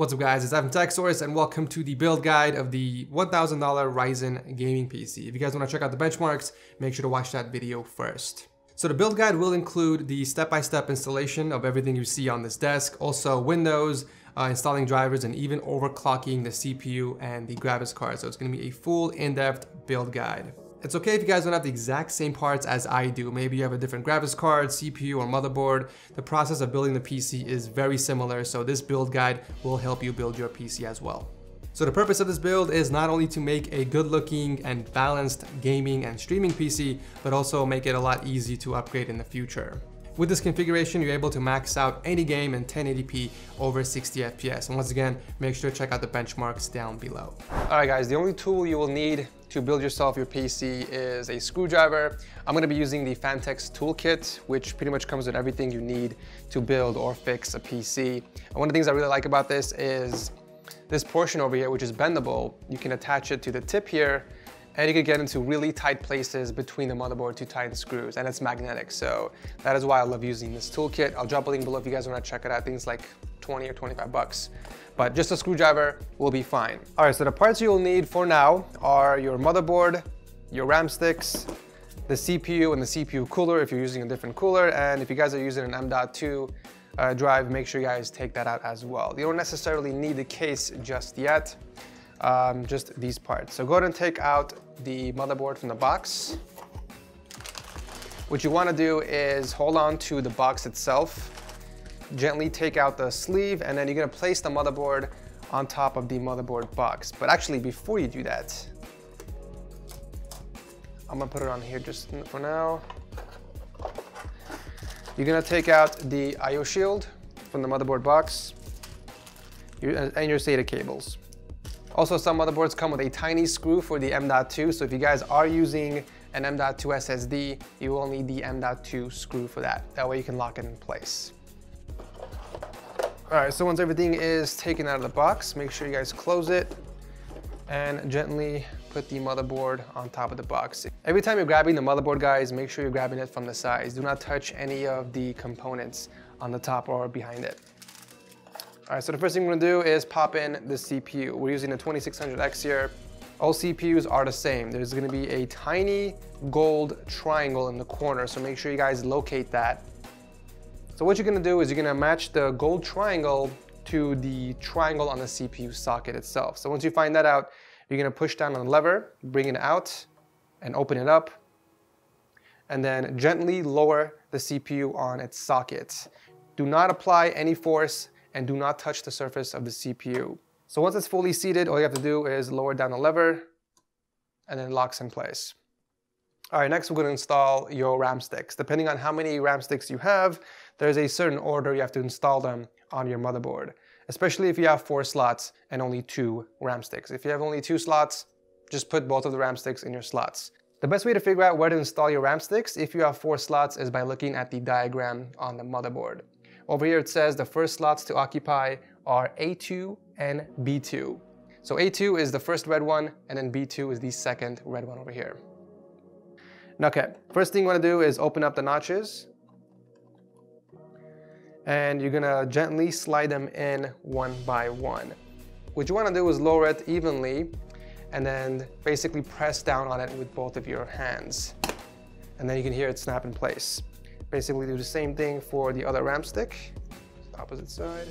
What's up guys, it's Evan TechSource and welcome to the build guide of the $1,000 Ryzen gaming PC. If you guys want to check out the benchmarks, make sure to watch that video first. So the build guide will include the step-by-step installation of everything you see on this desk, also Windows, installing drivers, and even overclocking the CPU and the graphics card. So it's going to be a full in-depth build guide. It's okay if you guys don't have the exact same parts as I do. Maybe you have a different graphics card, CPU, or motherboard. The process of building the PC is very similar, so this build guide will help you build your PC as well. So the purpose of this build is not only to make a good-looking and balanced gaming and streaming PC, but also make it a lot easier to upgrade in the future. With this configuration, you're able to max out any game in 1080p over 60 FPS. And once again, make sure to check out the benchmarks down below. All right guys, the only tool you will need to build yourself your PC is a screwdriver. I'm gonna be using the Phanteks toolkit, which pretty much comes with everything you need to build or fix a PC. And one of the things I really like about this is this portion over here, which is bendable. You can attach it to the tip here, and you can get into really tight places between the motherboard to tighten screws, and it's magnetic. So that is why I love using this toolkit. I'll drop a link below if you guys want to check it out. I think it's like 20 or 25 bucks, but just a screwdriver will be fine. All right, so the parts you'll need for now are your motherboard, your RAM sticks, the CPU and the CPU cooler if you're using a different cooler, and if you guys are using an M.2 drive, make sure you guys take that out as well. You don't necessarily need the case just yet. Just these parts. So go ahead and take out the motherboard from the box. What you want to do is hold on to the box itself, gently take out the sleeve, and then you're going to place the motherboard on top of the motherboard box. But actually, before you do that, I'm going to put it on here just for now. You're going to take out the I/O shield from the motherboard box and your SATA cables. Also, some motherboards come with a tiny screw for the M.2, so if you guys are using an M.2 SSD, you will need the M.2 screw for that. That way you can lock it in place. All right, so once everything is taken out of the box, make sure you guys close it and gently put the motherboard on top of the box. Every time you're grabbing the motherboard, guys, make sure you're grabbing it from the sides. Do not touch any of the components on the top or behind it. All right, so the first thing we're gonna do is pop in the CPU. We're using the 2600X here. All CPUs are the same. There's gonna be a tiny gold triangle in the corner, so make sure you guys locate that. So what you're gonna do is you're gonna match the gold triangle to the triangle on the CPU socket itself. So once you find that out, you're gonna push down on the lever, bring it out, and open it up, and then gently lower the CPU on its socket. Do not apply any force and do not touch the surface of the CPU. So once it's fully seated, all you have to do is lower down the lever and then it locks in place. All right, next we're gonna install your RAM sticks. Depending on how many RAM sticks you have, there's a certain order you have to install them on your motherboard, especially if you have 4 slots and only 2 RAM sticks. If you have only 2 slots, just put both of the RAM sticks in your slots. The best way to figure out where to install your RAM sticks if you have 4 slots is by looking at the diagram on the motherboard. Over here it says the first slots to occupy are A2 and B2. So A2 is the first red one, and then B2 is the second red one over here. Okay, first thing you wanna do is open up the notches, and you're gonna gently slide them in one by one. What you wanna do is lower it evenly, and then basically press down on it with both of your hands. And then you can hear it snap in place. Basically do the same thing for the other RAM stick, opposite side.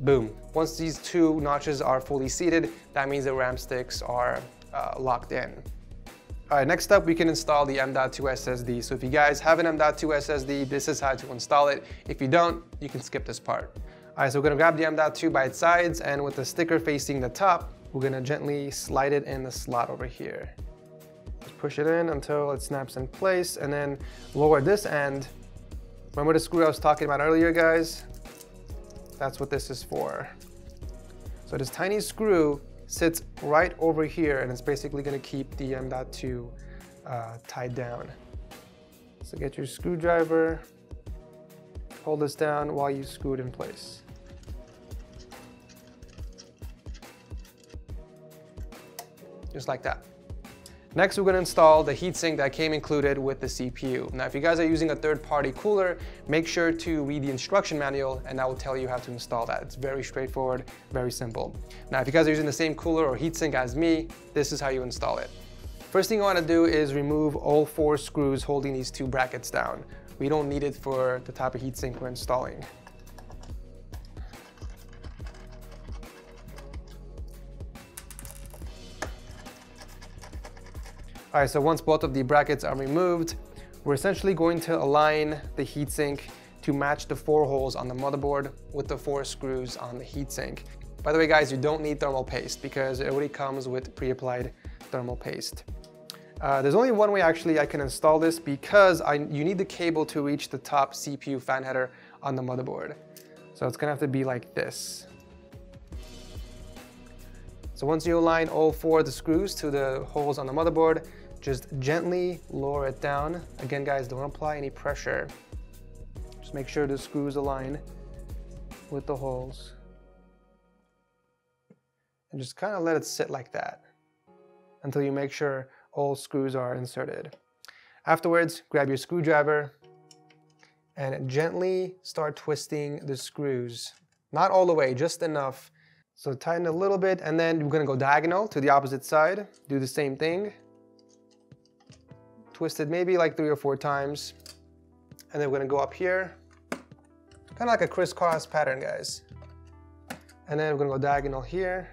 Boom. Once these two notches are fully seated, that means the RAM sticks are locked in. All right, next up, we can install the M.2 SSD. So if you guys have an M.2 SSD, this is how to install it. If you don't, you can skip this part. All right, so we're gonna grab the M.2 by its sides, and with the sticker facing the top, we're gonna gently slide it in the slot over here. Push it in until it snaps in place, and then lower this end. Remember the screw I was talking about earlier, guys? That's what this is for. So this tiny screw sits right over here, and it's basically going to keep the M.2 tied down. So get your screwdriver, hold this down while you screw it in place. Just like that. Next, we're gonna install the heatsink that came included with the CPU. Now, if you guys are using a third-party cooler, make sure to read the instruction manual, and that will tell you how to install that. It's very straightforward, very simple. Now, if you guys are using the same cooler or heatsink as me, this is how you install it. First thing I wanna do is remove all four screws holding these two brackets down. We don't need it for the type of heatsink we're installing. All right, so once both of the brackets are removed, we're essentially going to align the heatsink to match the four holes on the motherboard with the four screws on the heatsink. By the way, guys, you don't need thermal paste because it already comes with pre-applied thermal paste. There's only one way actually I can install this because you need the cable to reach the top CPU fan header on the motherboard. So it's gonna have to be like this. So once you align all four of the screws to the holes on the motherboard, just gently lower it down. Again, guys, don't apply any pressure. Just make sure the screws align with the holes. And just kind of let it sit like that until you make sure all screws are inserted. Afterwards, grab your screwdriver and gently start twisting the screws. Not all the way, just enough. So tighten a little bit, and then we're gonna go diagonal to the opposite side. Do the same thing. Twist it maybe like 3 or 4 times. And then we're gonna go up here. Kind of like a crisscross pattern, guys. And then we're gonna go diagonal here.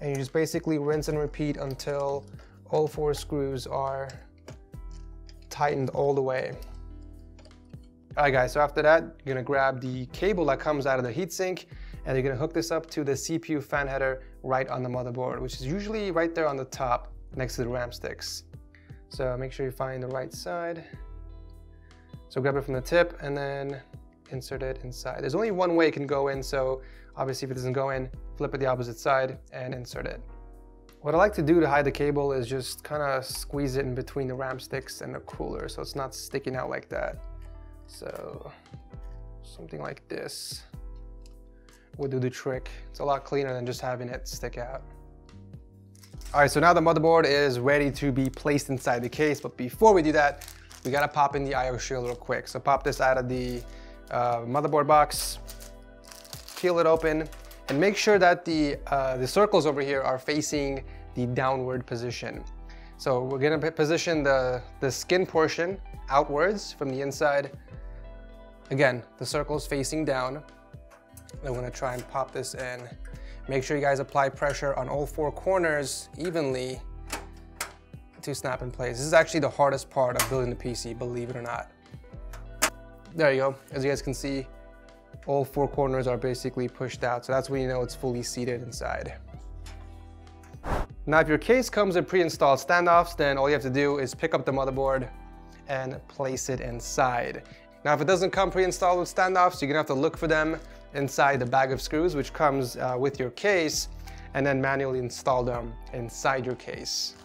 And you just basically rinse and repeat until all four screws are tightened all the way. All right, guys, so after that, you're gonna grab the cable that comes out of the heatsink, and you're gonna hook this up to the CPU fan header right on the motherboard, which is usually right there on the top next to the RAM sticks. So make sure you find the right side. So grab it from the tip and then insert it inside. There's only one way it can go in, so obviously if it doesn't go in, flip it the opposite side and insert it. What I like to do to hide the cable is just kind of squeeze it in between the RAM sticks and the cooler so it's not sticking out like that. So something like this will do the trick. It's a lot cleaner than just having it stick out. All right, so now the motherboard is ready to be placed inside the case, but before we do that, we gotta pop in the IO shield real quick. So pop this out of the motherboard box, peel it open, and make sure that the circles over here are facing the downward position. So we're gonna position the skin portion outwards from the inside. Again, the circle's facing down. I'm gonna try and pop this in. Make sure you guys apply pressure on all four corners evenly to snap in place. This is actually the hardest part of building the PC, believe it or not. There you go. As you guys can see, all four corners are basically pushed out. So that's when you know it's fully seated inside. Now, if your case comes with pre-installed standoffs, then all you have to do is pick up the motherboard and place it inside. Now, if it doesn't come pre-installed with standoffs, you're gonna have to look for them inside the bag of screws, which comes with your case, and then manually install them inside your case.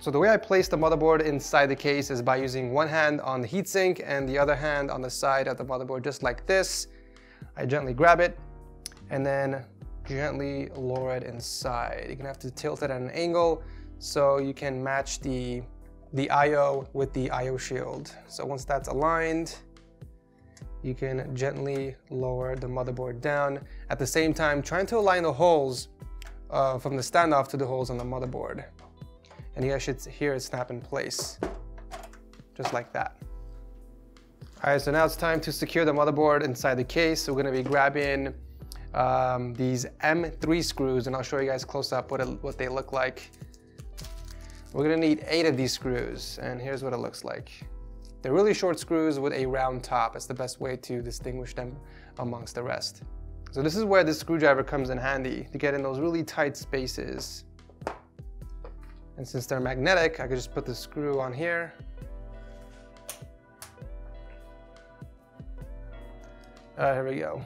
So the way I place the motherboard inside the case is by using one hand on the heatsink and the other hand on the side of the motherboard, just like this. I gently grab it and then gently lower it inside. You're gonna have to tilt it at an angle so you can match the IO with the IO shield. So once that's aligned, you can gently lower the motherboard down. At the same time, trying to align the holes from the standoff to the holes on the motherboard. And you guys should hear it snap in place, just like that. All right, so now it's time to secure the motherboard inside the case. So we're gonna be grabbing these M.3 screws, and I'll show you guys close up what they look like. We're gonna need 8 of these screws, and here's what it looks like. They're really short screws with a round top. It's the best way to distinguish them amongst the rest. So this is where this screwdriver comes in handy, to get in those really tight spaces. And since they're magnetic, I could just put the screw on here. All right, here we go.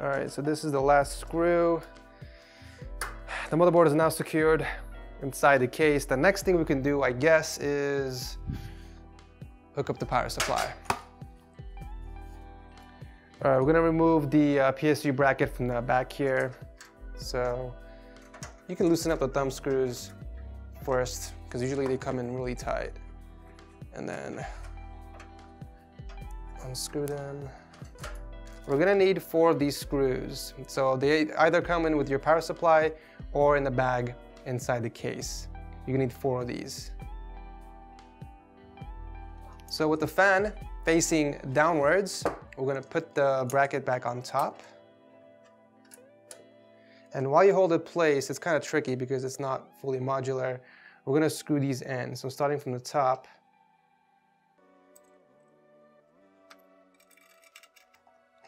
All right, so this is the last screw. The motherboard is now secured inside the case. The next thing we can do, I guess, is hook up the power supply. All right, we're gonna remove the PSU bracket from the back here. So you can loosen up the thumb screws first, because usually they come in really tight. And then unscrew them. We're gonna need 4 of these screws. So they either come in with your power supply or in the bag inside the case. You need 4 of these. So with the fan facing downwards, we're gonna put the bracket back on top. And while you hold it in place, it's kind of tricky because it's not fully modular. We're gonna screw these in. So starting from the top,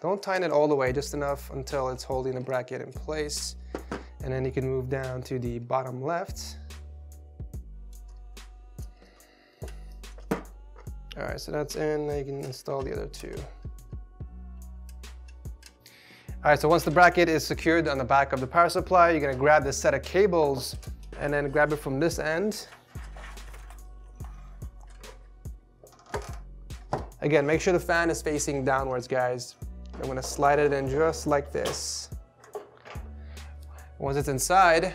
don't tighten it all the way, just enough until it's holding the bracket in place. And then you can move down to the bottom left. All right, so that's in. Now you can install the other 2. All right, so once the bracket is secured on the back of the power supply, you're gonna grab this set of cables and then grab it from this end. Again, make sure the fan is facing downwards, guys. I'm gonna slide it in just like this. Once it's inside,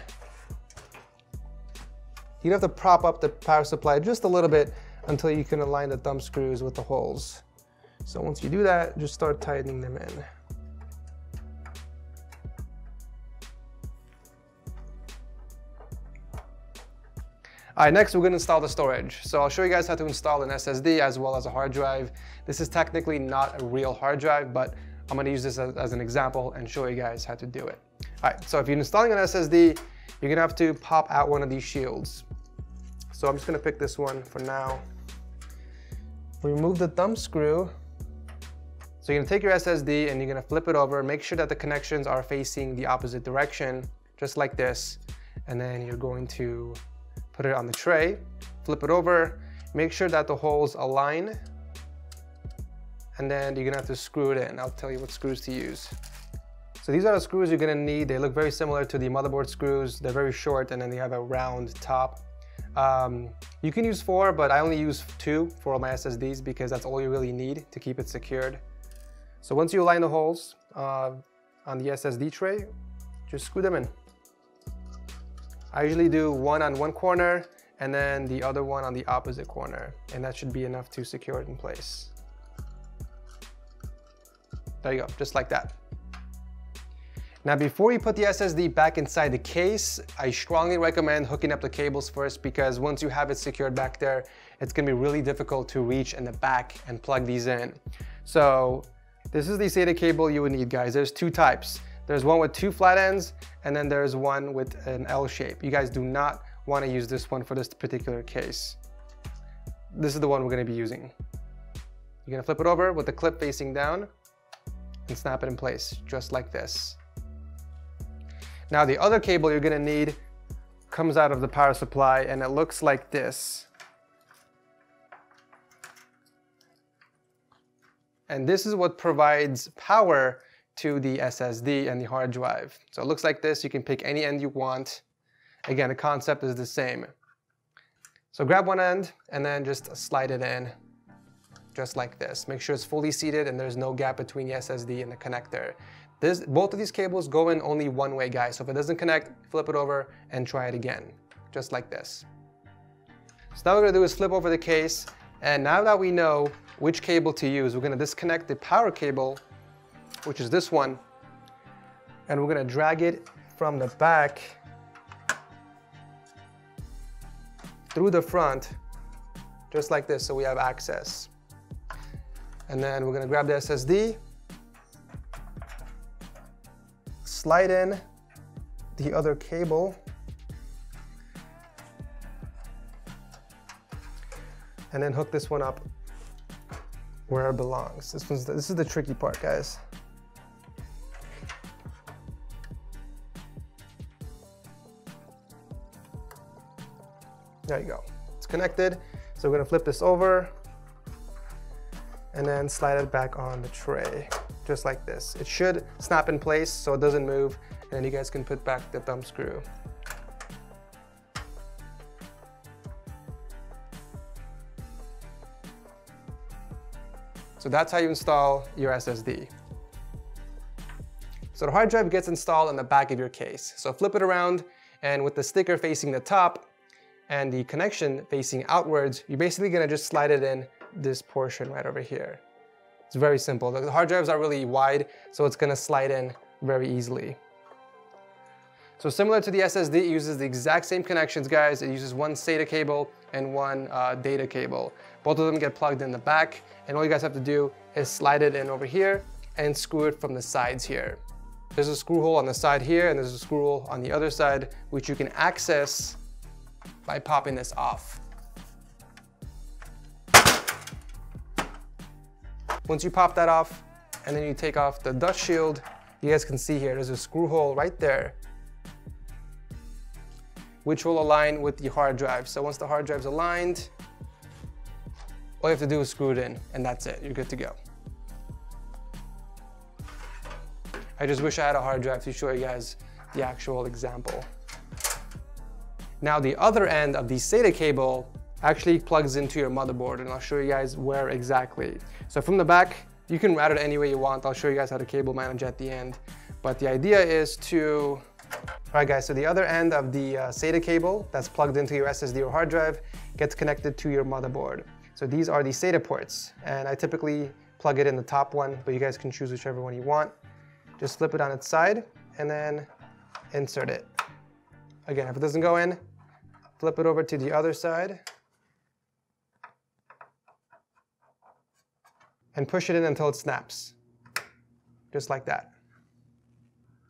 you have to prop up the power supply just a little bit until you can align the thumb screws with the holes. So once you do that, just start tightening them in. All right, next we're gonna install the storage. So I'll show you guys how to install an SSD as well as a hard drive. This is technically not a real hard drive, but I'm gonna use this as an example and show you guys how to do it. All right, so if you're installing an SSD, you're gonna have to pop out one of these shields. So I'm just gonna pick this one for now. Remove the thumb screw. So you're gonna take your SSD and you're gonna flip it over, make sure that the connections are facing the opposite direction, just like this. And then you're going to put it on the tray, flip it over, make sure that the holes align, and then you're gonna have to screw it in. I'll tell you what screws to use. So these are the screws you're gonna need. They look very similar to the motherboard screws. They're very short and then they have a round top. You can use 4, but I only use 2 for all my SSDs because that's all you really need to keep it secured. So once you align the holes on the SSD tray, just screw them in. I usually do one on one corner and then the other one on the opposite corner, and that should be enough to secure it in place. There you go, just like that. Now before you put the SSD back inside the case, I strongly recommend hooking up the cables first, because once you have it secured back there, it's gonna be really difficult to reach in the back and plug these in. So this is the SATA cable you would need, guys. There's 2 types. There's one with 2 flat ends, and then there's one with an L shape. You guys do not want to use this one for this particular case. This is the one we're going to be using. You're going to flip it over with the clip facing down and snap it in place, just like this. Now the other cable you're going to need comes out of the power supply, and it looks like this. And this is what provides power to the SSD and the hard drive. So it looks like this. You can pick any end you want. Again, the concept is the same. So grab one end and then just slide it in, just like this. Make sure it's fully seated and there's no gap between the SSD and the connector. Both of these cables go in only one way, guys. So if it doesn't connect, flip it over and try it again, just like this. So now what we're gonna do is flip over the case. And now that we know which cable to use, we're gonna disconnect the power cable, which is this one, and we're gonna drag it from the back through the front, just like this, so we have access. And then we're gonna grab the SSD, slide in the other cable, and then hook this one up where it belongs. This is the tricky part, guys. There you go, it's connected. So we're gonna flip this over and then slide it back on the tray, just like this. It should snap in place so it doesn't move, and you guys can put back the thumb screw. So that's how you install your SSD. So the hard drive gets installed on the back of your case. So flip it around, and with the sticker facing the top and the connection facing outwards, you're basically gonna just slide it in this portion right over here. It's very simple. The hard drive's not really wide, so it's gonna slide in very easily. So similar to the SSD, it uses the exact same connections, guys. It uses one SATA cable and one data cable. Both of them get plugged in the back, and all you guys have to do is slide it in over here and screw it from the sides here. There's a screw hole on the side here, and there's a screw hole on the other side, which you can access by popping this off. Once you pop that off, and then you take off the dust shield, you guys can see here, there's a screw hole right there, which will align with the hard drive. So once the hard drive's aligned, all you have to do is screw it in, and that's it, you're good to go. I just wish I had a hard drive to show you guys the actual example. Now the other end of the SATA cable actually plugs into your motherboard, and I'll show you guys where exactly. So from the back, you can route it any way you want. I'll show you guys how to cable manage at the end. But the idea is to... Alright guys, so the other end of the SATA cable that's plugged into your SSD or hard drive gets connected to your motherboard. So these are the SATA ports, and I typically plug it in the top one, but you guys can choose whichever one you want. Just flip it on its side and then insert it. Again, if it doesn't go in, flip it over to the other side and push it in until it snaps, just like that.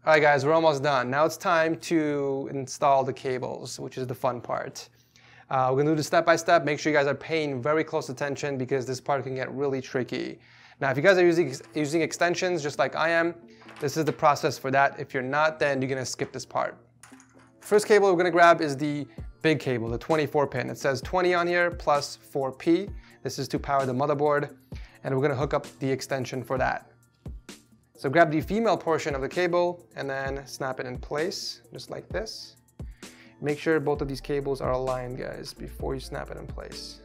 All right guys, we're almost done. Now it's time to install the cables, which is the fun part. We're gonna do this step by step. Make sure you guys are paying very close attention because this part can get really tricky. Now, if you guys are using extensions just like I am, this is the process for that. If you're not, then you're gonna skip this part. First cable we're gonna grab is the big cable, the 24 pin. It says 20 on here plus 4P. This is to power the motherboard, and we're gonna hook up the extension for that. So grab the female portion of the cable and then snap it in place, just like this. Make sure both of these cables are aligned, guys, before you snap it in place.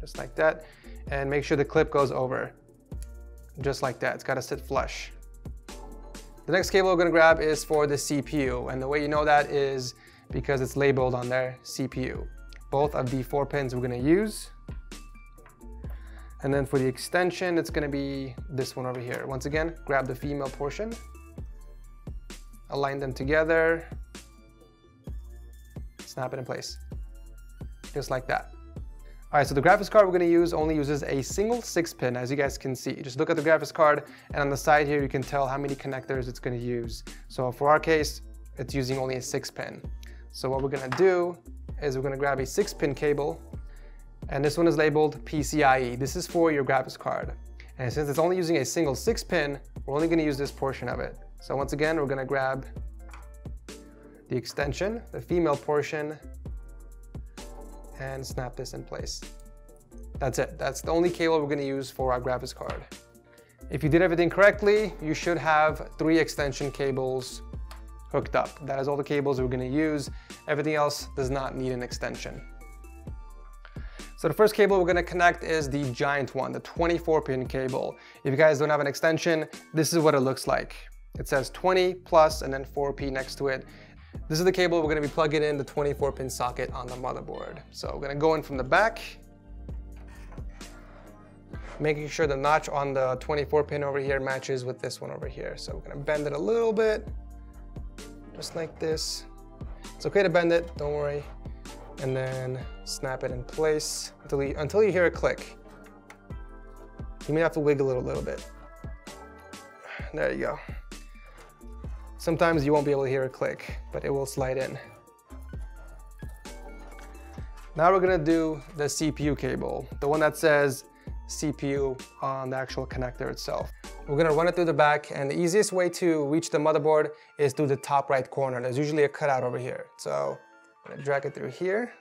Just like that. And make sure the clip goes over, just like that. It's gotta sit flush. The next cable we're gonna grab is for the CPU, and the way you know that is because it's labeled on there, CPU. Both of the 4 pins we're gonna use. And then for the extension, it's gonna be this one over here. Once again, grab the female portion, align them together, snap it in place, just like that. All right, so the graphics card we're gonna use only uses a single 6-pin, as you guys can see. Just look at the graphics card, and on the side here, you can tell how many connectors it's gonna use. So for our case, it's using only a 6-pin. So what we're gonna do is we're gonna grab a 6-pin cable, and this one is labeled PCIe. This is for your graphics card. And since it's only using a single 6-pin, we're only gonna use this portion of it. So once again, we're gonna grab the extension, the female portion, and snap this in place. That's it. That's the only cable we're gonna use for our graphics card. If you did everything correctly, you should have 3 extension cables hooked up. That is all the cables we're gonna use. Everything else does not need an extension. So the first cable we're gonna connect is the giant one, the 24-pin cable. If you guys don't have an extension, this is what it looks like. It says 20 plus and then 4P next to it. This is the cable we're gonna be plugging in the 24-pin socket on the motherboard. So we're gonna go in from the back, making sure the notch on the 24-pin over here matches with this one over here. So we're gonna bend it a little bit, just like this. It's okay to bend it, don't worry. And then snap it in place until you hear a click. You may have to wiggle it a little bit. There you go. Sometimes you won't be able to hear a click, but it will slide in. Now we're gonna do the CPU cable, the one that says CPU on the actual connector itself. We're gonna run it through the back, and the easiest way to reach the motherboard is through the top right corner. There's usually a cutout over here. So I'm gonna drag it through here.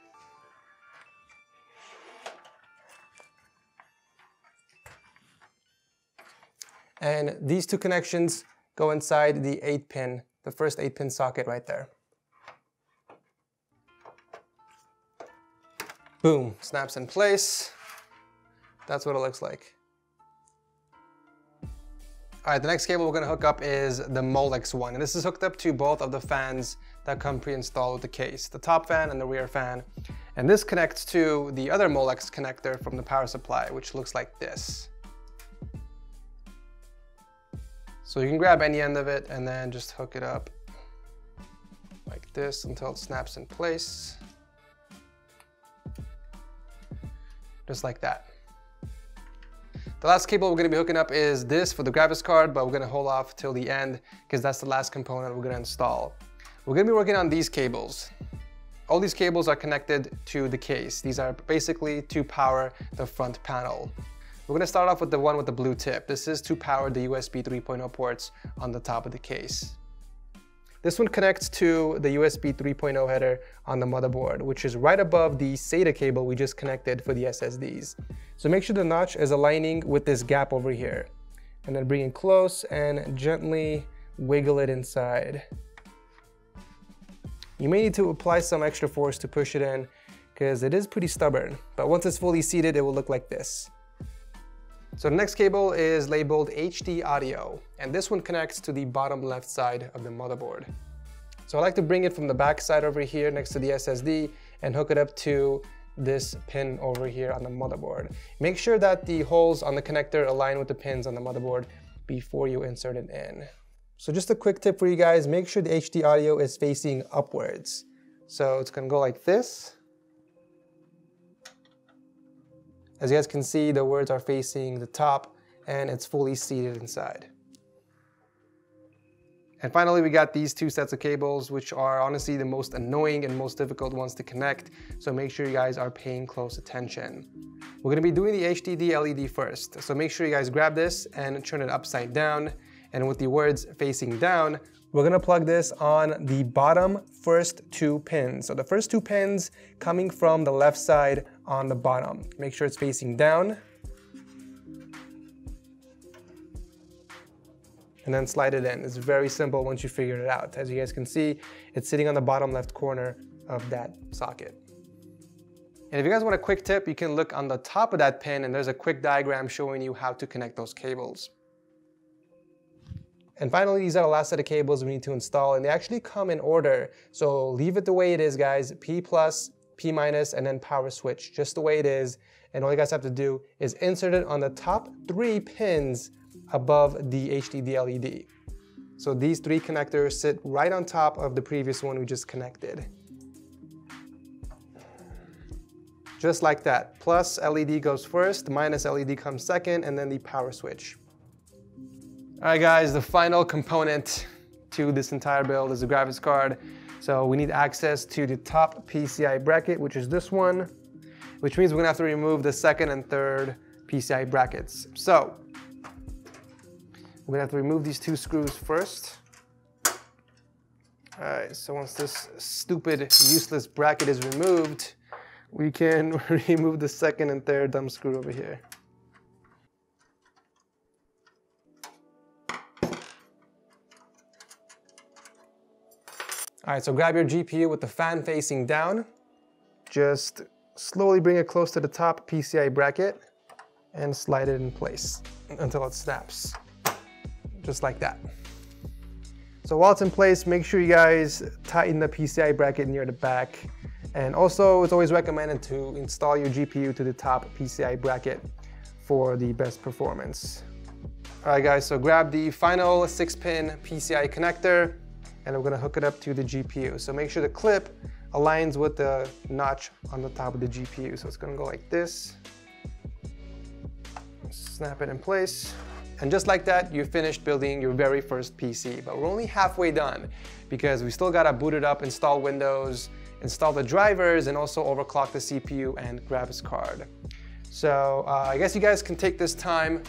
And these two connections go inside the 8-pin, the first 8-pin socket right there. Boom, snaps in place. That's what it looks like. All right, the next cable we're gonna hook up is the Molex one, and this is hooked up to both of the fans that come pre-installed with the case, the top fan and the rear fan. And this connects to the other Molex connector from the power supply, which looks like this. So you can grab any end of it and then just hook it up like this until it snaps in place. Just like that. The last cable we're going to be hooking up is this for the graphics card, but we're going to hold off till the end because that's the last component we're going to install. We're going to be working on these cables. All these cables are connected to the case. These are basically to power the front panel. We're going to start off with the one with the blue tip. This is to power the USB 3.0 ports on the top of the case. This one connects to the USB 3.0 header on the motherboard, which is right above the SATA cable we just connected for the SSDs. So make sure the notch is aligning with this gap over here. And then bring it close and gently wiggle it inside. You may need to apply some extra force to push it in because it is pretty stubborn. But once it's fully seated, it will look like this. So the next cable is labeled HD audio, and this one connects to the bottom left side of the motherboard. So I like to bring it from the back side over here next to the SSD and hook it up to this pin over here on the motherboard. Make sure that the holes on the connector align with the pins on the motherboard before you insert it in. So just a quick tip for you guys, make sure the HD audio is facing upwards. So it's gonna go like this. As you guys can see, the words are facing the top and it's fully seated inside. And finally, we got these two sets of cables, which are honestly the most annoying and most difficult ones to connect. So make sure you guys are paying close attention. We're gonna be doing the HDD LED first. So make sure you guys grab this and turn it upside down. And with the words facing down, we're gonna plug this on the bottom first two pins. So the first two pins coming from the left side on the bottom. Make sure it's facing down. And then slide it in. It's very simple once you figure it out. As you guys can see, it's sitting on the bottom left corner of that socket. And if you guys want a quick tip, you can look on the top of that pin and there's a quick diagram showing you how to connect those cables. And finally, these are the last set of cables we need to install, and they actually come in order. So leave it the way it is, guys. P plus, P minus, and then power switch, just the way it is. And all you guys have to do is insert it on the top three pins above the HDD LED. So these three connectors sit right on top of the previous one we just connected. Just like that. Plus LED goes first, minus LED comes second, and then the power switch. All right guys, the final component to this entire build is the graphics card. So we need access to the top PCI bracket, which is this one, which means we're gonna have to remove the second and third PCI brackets. So we're gonna have to remove these two screws first. All right, so once this stupid, useless bracket is removed, we can remove the second and third dumb screw over here. All right, so grab your GPU with the fan facing down. Just slowly bring it close to the top PCI bracket and slide it in place until it snaps, just like that. So while it's in place, make sure you guys tighten the PCI bracket near the back. And also, it's always recommended to install your GPU to the top PCI bracket for the best performance. All right, guys, so grab the final 6-pin PCI connector, and I'm gonna hook it up to the GPU. So make sure the clip aligns with the notch on the top of the GPU. So it's gonna go like this. Snap it in place. And just like that, you finished building your very first PC, but we're only halfway done because we still gotta boot it up, install Windows, install the drivers, and also overclock the CPU and graphics card. So I guess you guys can take this time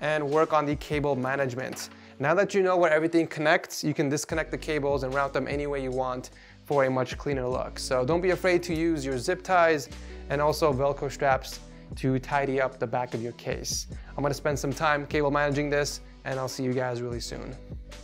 and work on the cable management. Now that you know where everything connects, you can disconnect the cables and route them any way you want for a much cleaner look. So don't be afraid to use your zip ties and also Velcro straps to tidy up the back of your case. I'm gonna spend some time cable managing this and I'll see you guys really soon.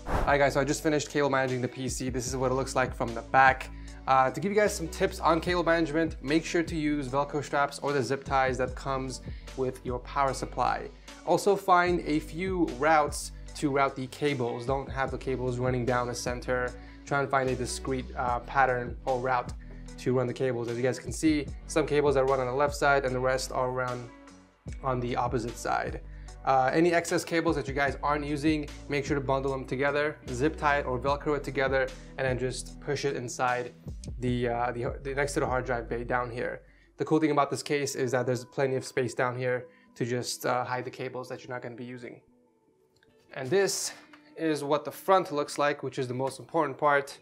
Alright guys, so I just finished cable managing the PC. This is what it looks like from the back. To give you guys some tips on cable management, make sure to use Velcro straps or the zip ties that comes with your power supply. Also find a few routes to route the cables. Don't have the cables running down the center. Try and find a discrete pattern or route to run the cables. As you guys can see, some cables are run on the left side and the rest are run on the opposite side. Any excess cables that you guys aren't using, make sure to bundle them together, zip tie it or Velcro it together, and then just push it inside the next to the hard drive bay down here. The cool thing about this case is that there's plenty of space down here to just hide the cables that you're not going to be using. And this is what the front looks like, which is the most important part.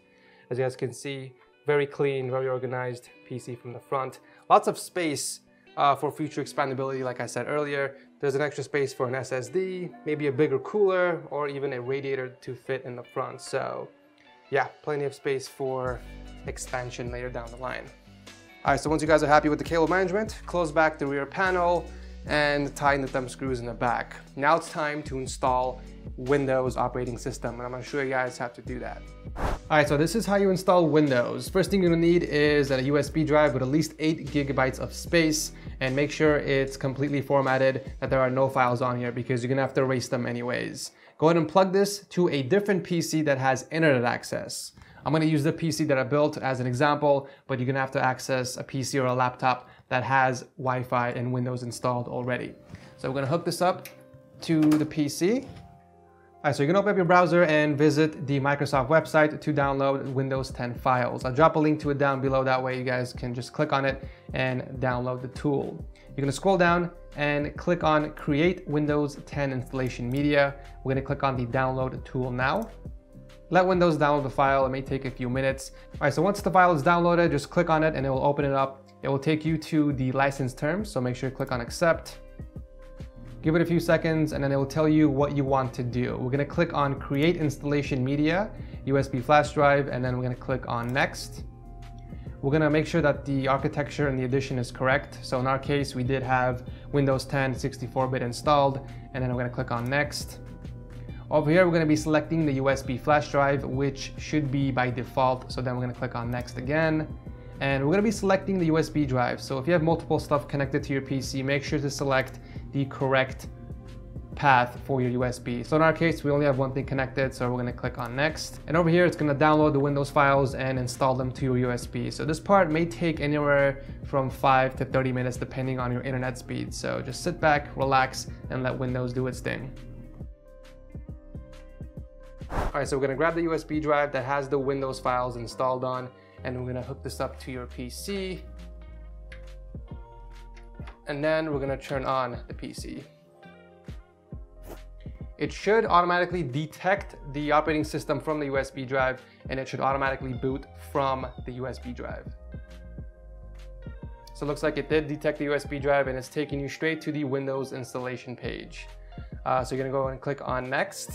As you guys can see, very clean, very organized PC from the front. Lots of space for future expandability, like I said earlier. There's an extra space for an SSD, maybe a bigger cooler, or even a radiator to fit in the front. So yeah, plenty of space for expansion later down the line. All right, so once you guys are happy with the cable management, close back the rear panel and tighten the thumb screws in the back. Now it's time to install Windows operating system, and I'm gonna show you guys how to do that. All right, so this is how you install Windows. First thing you're gonna need is a USB drive with at least 8 GB of space, and make sure it's completely formatted, that there are no files on here because you're gonna have to erase them anyways. Go ahead and plug this to a different PC that has internet access. I'm gonna use the PC that I built as an example, but you're gonna have to access a PC or a laptop that has Wi-Fi and Windows installed already. So we're gonna hook this up to the PC. All right, so you're gonna open up your browser and visit the Microsoft website to download Windows 10 files. I'll drop a link to it down below, that way you guys can just click on it and download the tool. You're gonna scroll down and click on Create Windows 10 Installation Media. We're gonna click on the Download tool now. Let Windows download the file, it may take a few minutes. All right, so once the file is downloaded, just click on it and it will open it up. It will take you to the license terms, so make sure you click on Accept. Give it a few seconds and then it will tell you what you want to do. We're gonna click on Create Installation Media, USB flash drive, and then we're gonna click on Next. We're gonna make sure that the architecture and the edition is correct. So in our case, we did have Windows 10 64-bit installed, and then we're gonna click on Next. Over here, we're gonna be selecting the USB flash drive, which should be by default. So then we're gonna click on Next again. And we're gonna be selecting the USB drive. So if you have multiple stuff connected to your PC, make sure to select the correct path for your USB. So in our case, we only have one thing connected, so we're gonna click on Next. And over here, it's gonna download the Windows files and install them to your USB. So this part may take anywhere from 5 to 30 minutes, depending on your internet speed. So just sit back, relax, and let Windows do its thing. All right, so we're gonna grab the USB drive that has the Windows files installed on, and we're gonna hook this up to your PC. And then we're gonna turn on the PC. It should automatically detect the operating system from the USB drive, and it should automatically boot from the USB drive. So it looks like it did detect the USB drive, and it's taking you straight to the Windows installation page. So you're gonna go and click on Next,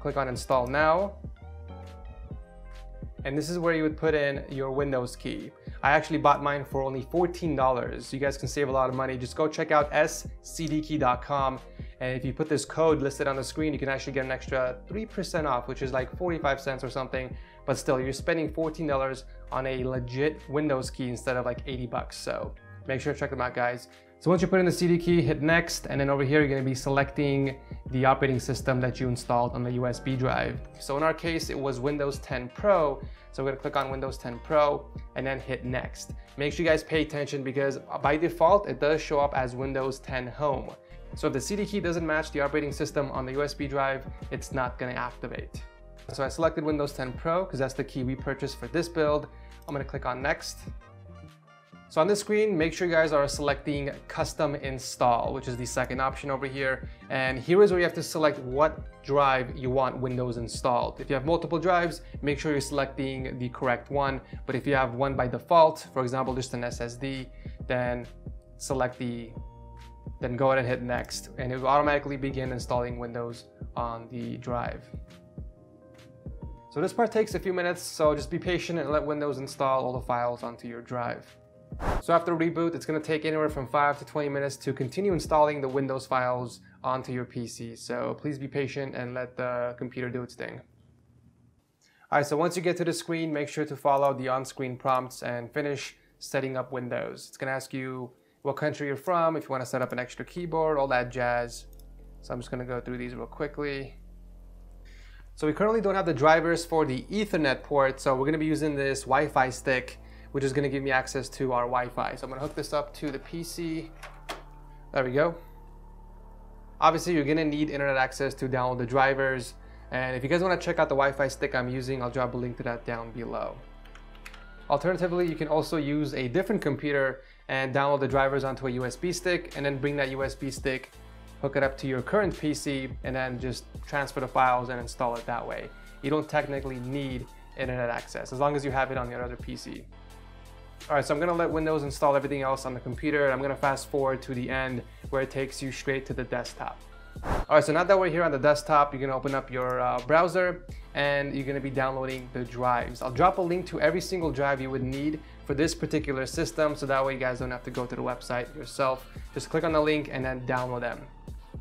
click on Install Now. And this is where you would put in your Windows key. I actually bought mine for only $14, so you guys can save a lot of money. Just go check out scdkey.com, and if you put this code listed on the screen, you can actually get an extra 3% off, which is like 45 cents or something, but still, you're spending $14 on a legit Windows key instead of like 80 bucks, so make sure to check them out, guys. So once you put in the CD key, hit Next, and then over here, you're gonna be selecting the operating system that you installed on the USB drive. So in our case, it was Windows 10 Pro. So we're gonna click on Windows 10 Pro and then hit Next. Make sure you guys pay attention because by default, it does show up as Windows 10 Home. So if the CD key doesn't match the operating system on the USB drive, it's not gonna activate. So I selected Windows 10 Pro because that's the key we purchased for this build. I'm gonna click on Next. So on this screen, make sure you guys are selecting Custom Install, which is the second option over here. And here is where you have to select what drive you want Windows installed. If you have multiple drives, make sure you're selecting the correct one. But if you have one by default, for example, just an SSD, then go ahead and hit Next. And it will automatically begin installing Windows on the drive. So this part takes a few minutes, so just be patient and let Windows install all the files onto your drive. So after reboot, it's going to take anywhere from 5 to 20 minutes to continue installing the Windows files onto your PC. So please be patient and let the computer do its thing. Alright, so once you get to the screen, make sure to follow the on-screen prompts and finish setting up Windows. It's going to ask you what country you're from, if you want to set up an extra keyboard, all that jazz. So I'm just going to go through these real quickly. So we currently don't have the drivers for the Ethernet port, so we're going to be using this Wi-Fi stick, which is going to give me access to our Wi-Fi. So I'm going to hook this up to the PC. There we go. Obviously, you're going to need internet access to download the drivers. And if you guys want to check out the Wi-Fi stick I'm using, I'll drop a link to that down below. Alternatively, you can also use a different computer and download the drivers onto a USB stick and then bring that USB stick, hook it up to your current PC, and then just transfer the files and install it that way. You don't technically need internet access as long as you have it on your other PC. All right, so I'm going to let Windows install everything else on the computer, and I'm going to fast forward to the end where it takes you straight to the desktop. Alright, so now that we're here on the desktop, you're going to open up your browser and you're going to be downloading the drives. I'll drop a link to every single drive you would need for this particular system, so that way you guys don't have to go to the website yourself. Just click on the link and then download them.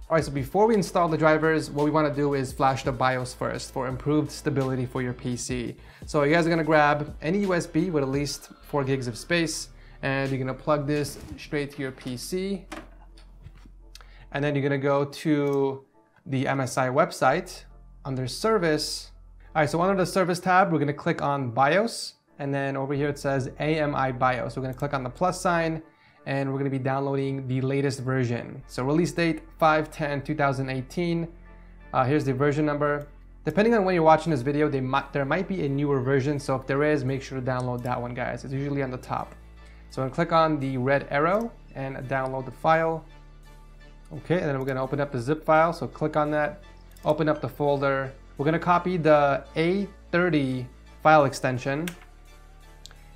Alright, so before we install the drivers, what we want to do is flash the BIOS first for improved stability for your PC. So you guys are going to grab any USB with at least 4 gigs of space, and you're going to plug this straight to your PC. And then you're going to go to the MSI website under service. All right, so under the service tab, we're going to click on BIOS. And then over here, it says AMI BIOS. We're going to click on the plus sign and we're going to be downloading the latest version. So release date 5/10/2018. Here's the version number. Depending on when you're watching this video, there might be a newer version. So if there is, make sure to download that one, guys. It's usually on the top. So I'm going to click on the red arrow and download the file. Okay, and then we're going to open up the zip file, so click on that, open up the folder. We're going to copy the A30 file extension,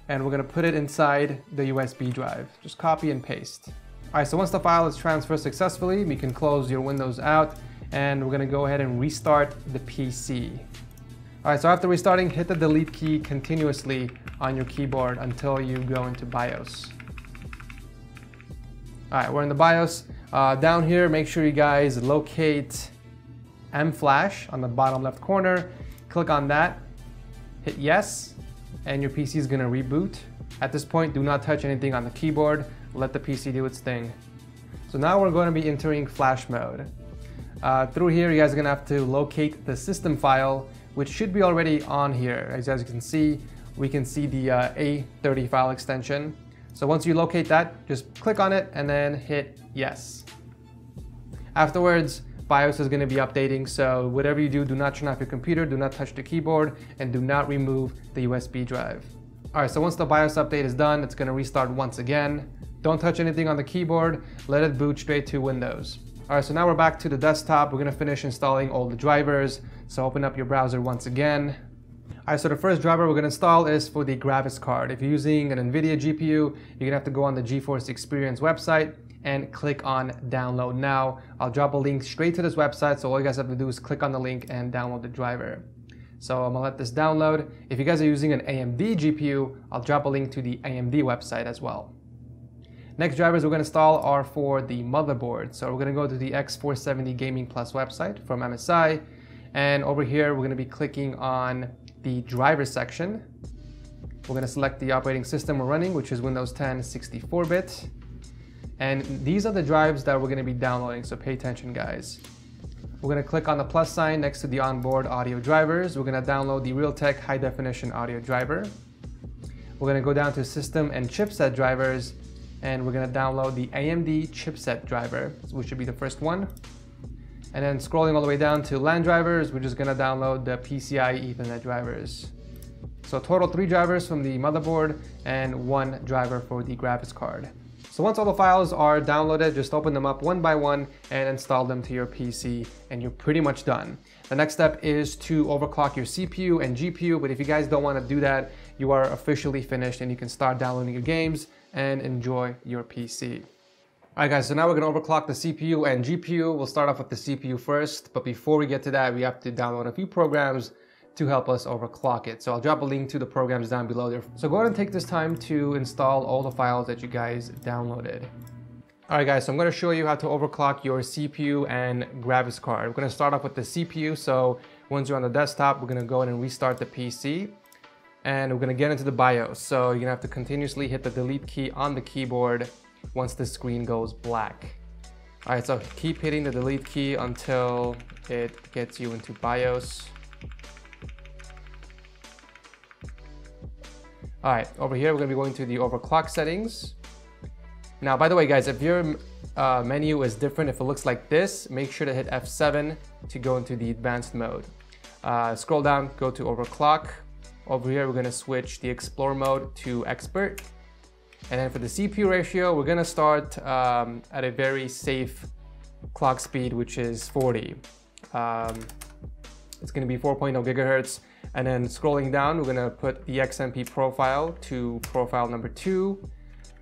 and we're going to put it inside the USB drive. Just copy and paste. Alright, so once the file is transferred successfully, you can close your Windows out, and we're going to go ahead and restart the PC. Alright, so after restarting, hit the delete key continuously on your keyboard until you go into BIOS. Alright, we're in the BIOS. Down here, make sure you guys locate M-Flash on the bottom left corner. Click on that, hit yes, and your PC is going to reboot. At this point, do not touch anything on the keyboard. Let the PC do its thing. So now we're going to be entering flash mode. Through here, you guys are going to have to locate the system file, which should be already on here. As you can see, we can see the A30 file extension. So once you locate that, just click on it and then hit yes. Afterwards, BIOS is going to be updating, so whatever you do, do not turn off your computer, do not touch the keyboard, and do not remove the USB drive. Alright, so once the BIOS update is done, it's going to restart once again. Don't touch anything on the keyboard, let it boot straight to Windows. Alright, so now we're back to the desktop, we're going to finish installing all the drivers, so open up your browser once again. Alright, so the first driver we're going to install is for the graphics card. If you're using an NVIDIA GPU, you're going to have to go on the GeForce Experience website and click on download now. I'll drop a link straight to this website, so all you guys have to do is click on the link and download the driver. So I'm going to let this download. If you guys are using an AMD GPU, I'll drop a link to the AMD website as well. Next drivers we're going to install are for the motherboard. So we're going to go to the X470 Gaming Plus website from MSI, and over here we're going to be clicking on the driver section. We're going to select the operating system we're running, which is Windows 10 64-bit. And these are the drives that we're going to be downloading, so pay attention, guys. We're going to click on the plus sign next to the onboard audio drivers. We're going to download the Realtek High Definition Audio driver. We're going to go down to system and chipset drivers, and we're going to download the AMD chipset driver, which should be the first one. And then scrolling all the way down to LAN drivers, we're just going to download the PCI Ethernet drivers. So total 3 drivers from the motherboard and 1 driver for the graphics card. So once all the files are downloaded, just open them up one by one and install them to your PC, and you're pretty much done. The next step is to overclock your CPU and GPU, but if you guys don't want to do that, you are officially finished and you can start downloading your games and enjoy your PC. Alright guys, so now we're going to overclock the CPU and GPU. We'll start off with the CPU first, but before we get to that, we have to download a few programs to help us overclock it. So I'll drop a link to the programs down below there. So go ahead and take this time to install all the files that you guys downloaded. Alright guys, so I'm going to show you how to overclock your CPU and graphics card. We're going to start off with the CPU, so once you're on the desktop, we're going to go in and restart the PC. And we're going to get into the BIOS, so you're going to have to continuously hit the delete key on the keyboard once the screen goes black. Alright, so keep hitting the delete key until it gets you into BIOS. Alright, over here we're going to be going to the overclock settings. Now, by the way guys, if your menu is different, if it looks like this, make sure to hit F7 to go into the advanced mode. Scroll down, go to overclock. Over here, we're going to switch the explore mode to expert. And then for the CPU ratio, we're going to start at a very safe clock speed, which is 40. It's going to be 4.0 gigahertz. And then scrolling down, we're going to put the XMP profile to profile number 2.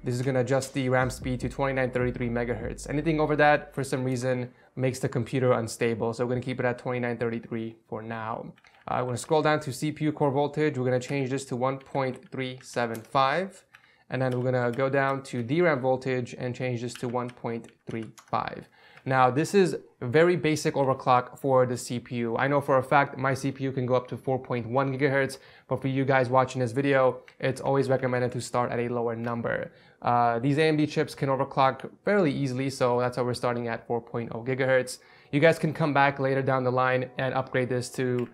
This is going to adjust the RAM speed to 2933 megahertz. Anything over that, for some reason, makes the computer unstable. So we're going to keep it at 2933 for now. I'm going to scroll down to CPU core voltage. We're going to change this to 1.375. And then we're going to go down to DRAM voltage and change this to 1.35. Now, this is very basic overclock for the CPU. I know for a fact my CPU can go up to 4.1 gigahertz, but for you guys watching this video, it's always recommended to start at a lower number. These AMD chips can overclock fairly easily, so that's why we're starting at 4.0 gigahertz. You guys can come back later down the line and upgrade this to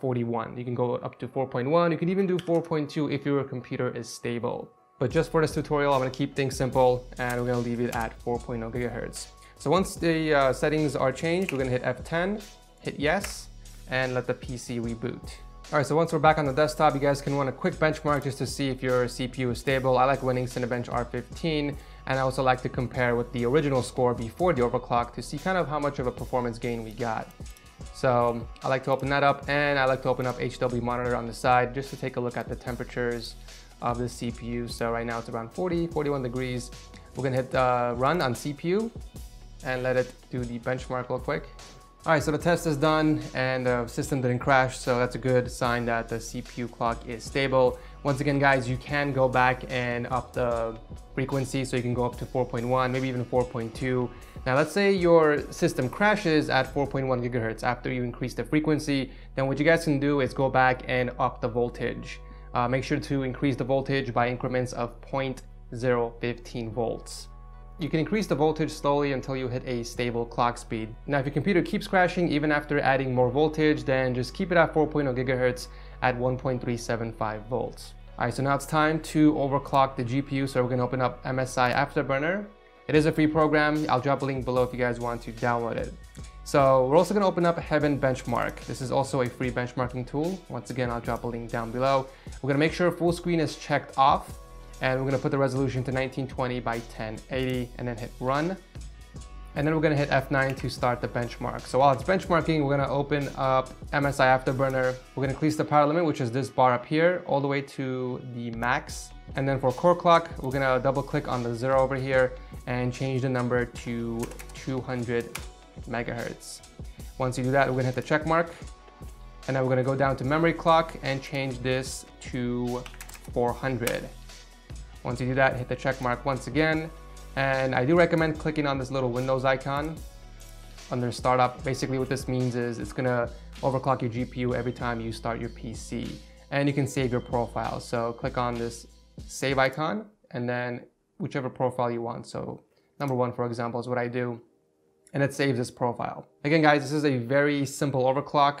41. You can go up to 4.1. You can even do 4.2 if your computer is stable. But just for this tutorial, I'm going to keep things simple and we're going to leave it at 4.0 gigahertz. So once the settings are changed, we're going to hit F10, hit yes, and let the PC reboot. Alright, so once we're back on the desktop, you guys can run a quick benchmark just to see if your CPU is stable. I like running Cinebench R15, and I also like to compare with the original score before the overclock to see kind of how much of a performance gain we got. So I like to open that up, and I like to open up HW monitor on the side just to take a look at the temperatures of the CPU. So right now it's around 40, 41 degrees. We're going to hit run on CPU and let it do the benchmark real quick. All right, so the test is done and the system didn't crash, so that's a good sign that the CPU clock is stable. Once again, guys, you can go back and up the frequency, so you can go up to 4.1, maybe even 4.2. Now, let's say your system crashes at 4.1 gigahertz after you increase the frequency, then what you guys can do is go back and up the voltage. Make sure to increase the voltage by increments of 0.015 volts. You can increase the voltage slowly until you hit a stable clock speed. Now, if your computer keeps crashing even after adding more voltage, then just keep it at 4.0 gigahertz at 1.375 volts. All right, so now it's time to overclock the GPU. So we're going to open up MSI Afterburner. It is a free program. I'll drop a link below if you guys want to download it. So we're also going to open up Heaven Benchmark. This is also a free benchmarking tool. Once again, I'll drop a link down below. We're going to make sure full screen is checked off. And we're going to put the resolution to 1920 by 1080 and then hit run. And then we're going to hit F9 to start the benchmark. So while it's benchmarking, we're going to open up MSI Afterburner. We're going to increase the power limit, which is this bar up here, all the way to the max. And then for core clock, we're going to double click on the 0 over here and change the number to 200 megahertz. Once you do that, we're going to hit the check mark. And then we're going to go down to memory clock and change this to 400. Once you do that, hit the check mark once again. And I do recommend clicking on this little Windows icon under startup. Basically what this means is it's gonna overclock your GPU every time you start your PC. And you can save your profile. So click on this save icon and then whichever profile you want. So number 1, for example, is what I do. And it saves this profile. Again, guys, this is a very simple overclock,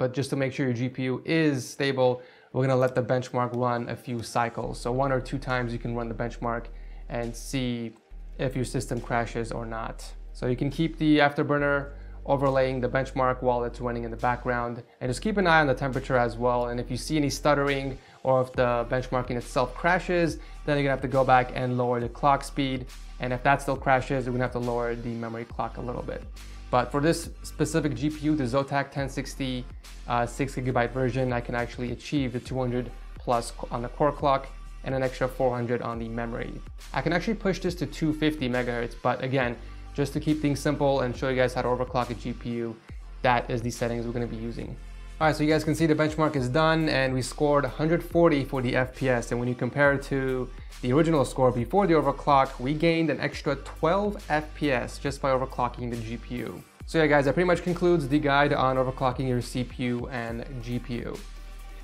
but just to make sure your GPU is stable, we're gonna let the benchmark run a few cycles. So 1 or 2 times you can run the benchmark and see if your system crashes or not. So you can keep the Afterburner overlaying the benchmark while it's running in the background, and just keep an eye on the temperature as well. And if you see any stuttering or if the benchmarking itself crashes, then you're gonna have to go back and lower the clock speed. And if that still crashes, you're gonna have to lower the memory clock a little bit. But for this specific GPU, the Zotac 1060 6GB version, I can actually achieve the 200 plus on the core clock and an extra 400 on the memory. I can actually push this to 250 megahertz, but again, just to keep things simple and show you guys how to overclock a GPU, that is the settings we're going to be using. All right, so you guys can see the benchmark is done and we scored 140 for the FPS. And when you compare it to the original score before the overclock, we gained an extra 12 FPS just by overclocking the GPU. So yeah guys, that pretty much concludes the guide on overclocking your CPU and GPU.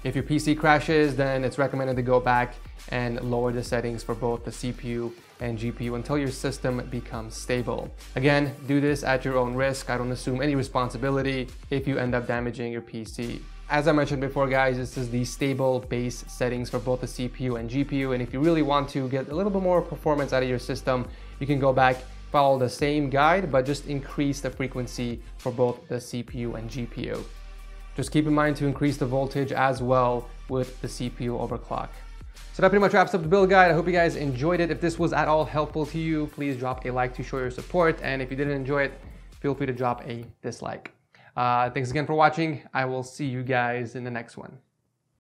If your PC crashes, then it's recommended to go back and lower the settings for both the CPU and GPU until your system becomes stable. Again, do this at your own risk. I don't assume any responsibility if you end up damaging your PC. As I mentioned before guys, this is the stable base settings for both the CPU and GPU, and if you really want to get a little bit more performance out of your system, you can go back, follow the same guide, but just increase the frequency for both the CPU and GPU. Just keep in mind to increase the voltage as well with the CPU overclock. So that pretty much wraps up the build guide. I hope you guys enjoyed it. If this was at all helpful to you, please drop a like to show your support. And if you didn't enjoy it, feel free to drop a dislike. Thanks again for watching. I will see you guys in the next one.